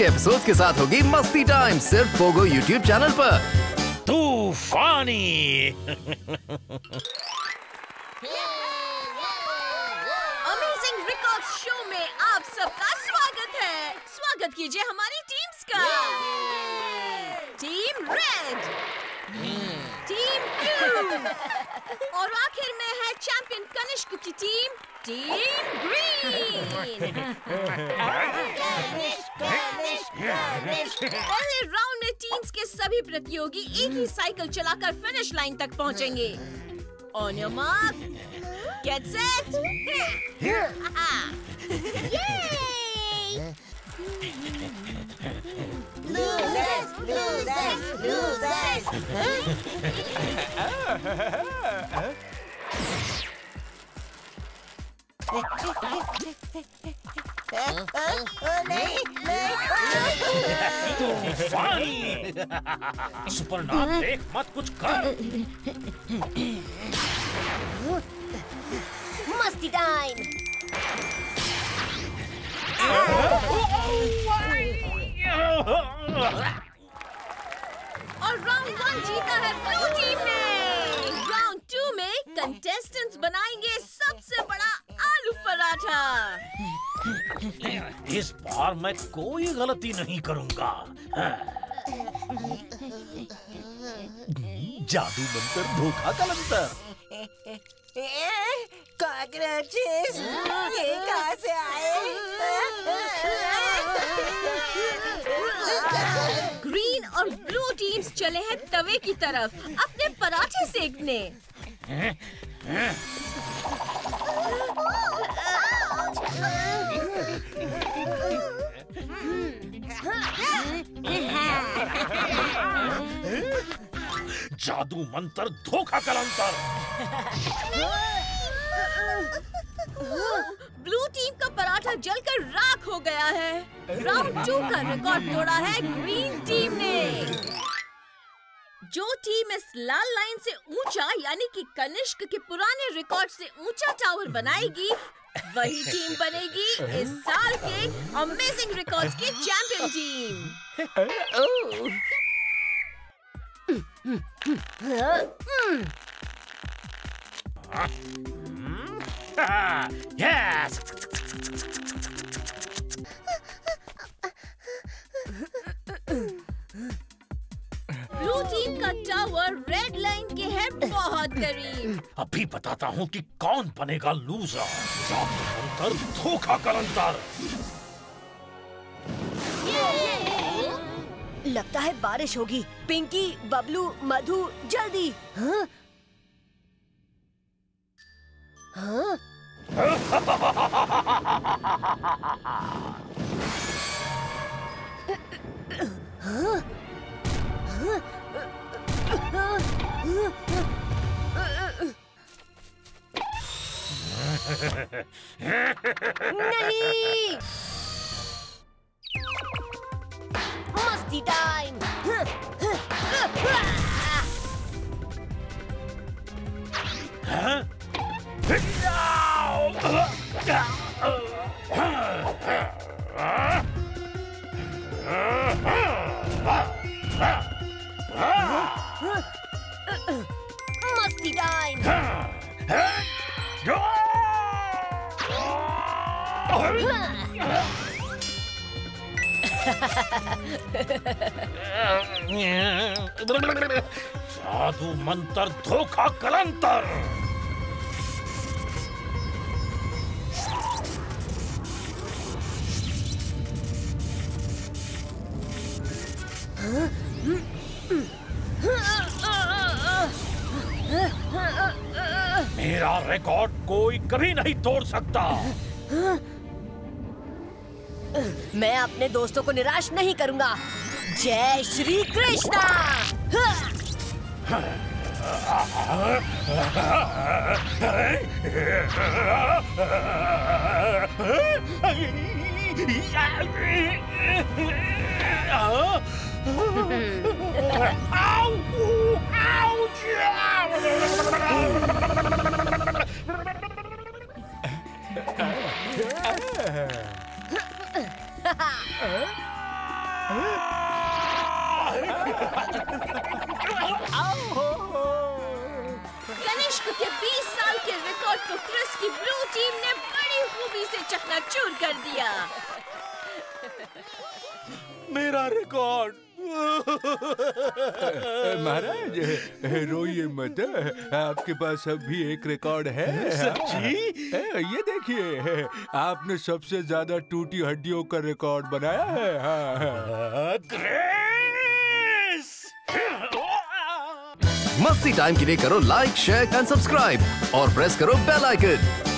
के एपिसोड्स के साथ होगी मस्ती टाइम सिर्फ फोगो यूट्यूब चैनल पर। To funny amazing record show में आप सबका स्वागत है। स्वागत कीजिए हमारी टीम्स का। टीम रेड, टीम ब्लू और आखिर में है चैंपियन कनिष्क की टीम, टीम ग्रीन। पहले राउंड में टीम्स के सभी प्रतियोगी एक ही साइकिल चलाकर फिनिश लाइन तक पहुंचेंगे। On your mark, get set, yay! Losers, losers, losers! Funny! Super not take, मत कुछ कर। मस्ती टाइम। और राउंड 1 जीता है ब्लू टीम ने। राउंड 2 में कंटेस्टेंट्स बनाएंगे सबसे बड़ा आलू पराठा। इस बार मैं कोई गलती नहीं करूंगा। जादू मंत्र, धोखा का मंत्र। कॉकरोचेस ये कहाँ से आए? ग्रीन और ब्लू टीम्स चले हैं तवे की तरफ अपने पराठे सेकने। जादू मंत्र, धोखा का मंत्र। ब्लू टीम का पराठा जलकर राख हो गया है। राउंड 2 का रिकॉर्ड तोड़ा है ग्रीन टीम ने। जो टीम इस लाल लाइन से ऊंचा यानी कि कनिष्क के पुराने रिकॉर्ड से ऊंचा टावर बनाएगी वही टीम बनेगी इस साल के अमेजिंग रिकॉर्ड्स की चैंपियन टीम। ब्लू टीम का टावर रेड लाइन के है बहुत करीब। अभी बताता हूँ कि कौन बनेगा लूजर। जादू मंतर, धोखा का मंतर। लगता है बारिश होगी। पिंकी, बबलू, मधु, जल्दी। हाँ? हाँ? नहीं, मस्ती टाइम। मस्ती टाइम। जादू मंत्र, धोखा कलंतर। मेरा रिकॉर्ड कोई कभी नहीं तोड़ सकता। मैं अपने दोस्तों को निराश नहीं करूंगा। जय श्री कृष्णा। कनिष्क के 20 साल के रिकॉर्ड को क्रिस की ब्लू टीम ने बड़ी खूबी से चकनाचूर कर दिया। मेरा रिकॉर्ड। महाराज रोइए मत, आपके पास अब भी एक रिकॉर्ड है। सच्ची? ये देखिए, आपने सबसे ज्यादा टूटी हड्डियों का रिकॉर्ड बनाया है। हाँ। मस्ती टाइम के लिए करो लाइक, शेयर एंड सब्सक्राइब और प्रेस करो बेल आइकन।